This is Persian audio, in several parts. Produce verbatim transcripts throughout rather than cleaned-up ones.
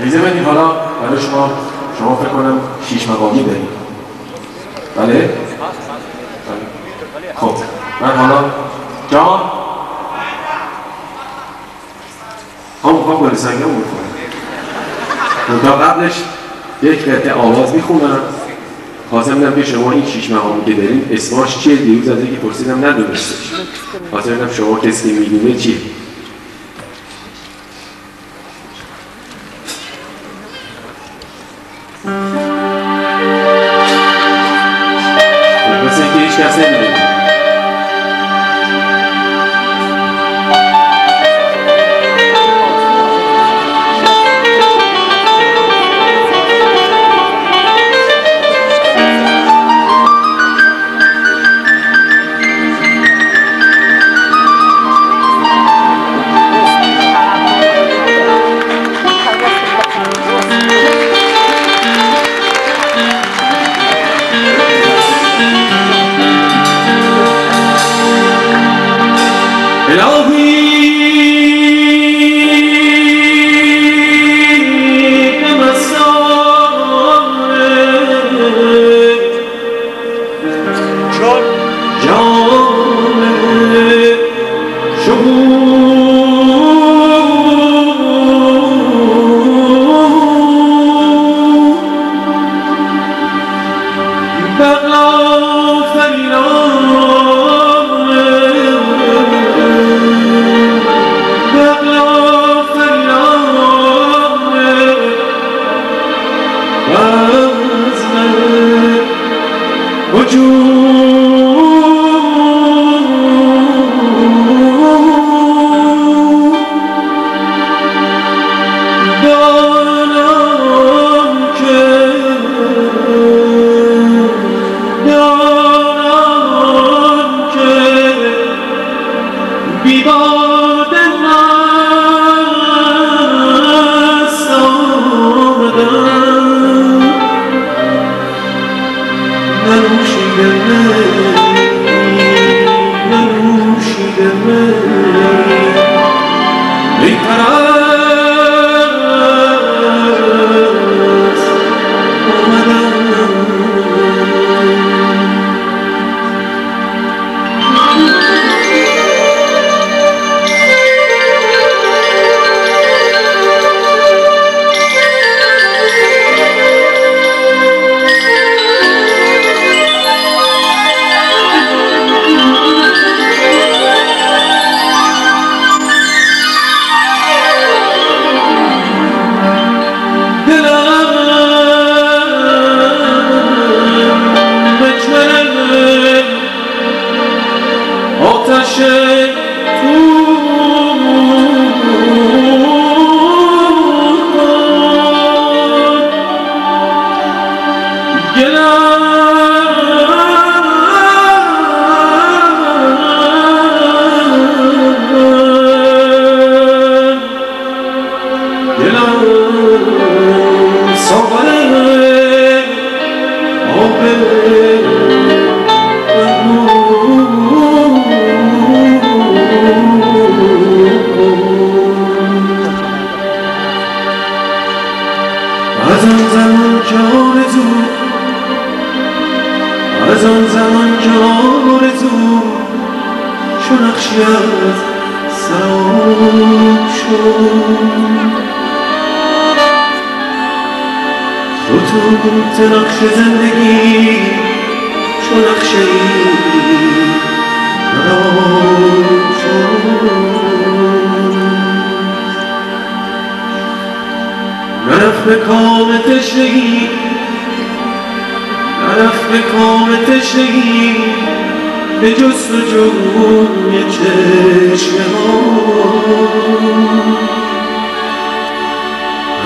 اجازه بدید حالا برای شما شما فکر کنم شیش مقامی دارید. بله؟ خب من حالا جان هم میخوام گل سنگم بخونم. تا قبلش یک قطعه آواز میخونم. خواستم بدم که شما این شیش مقامی که دارید اسمش چیه؟ دیروز از یکی پرسیدم ندونستش. خواستم بدم شما کسی که میدونه چیه؟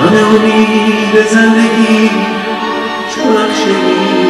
همه امید زندگی چون نقشه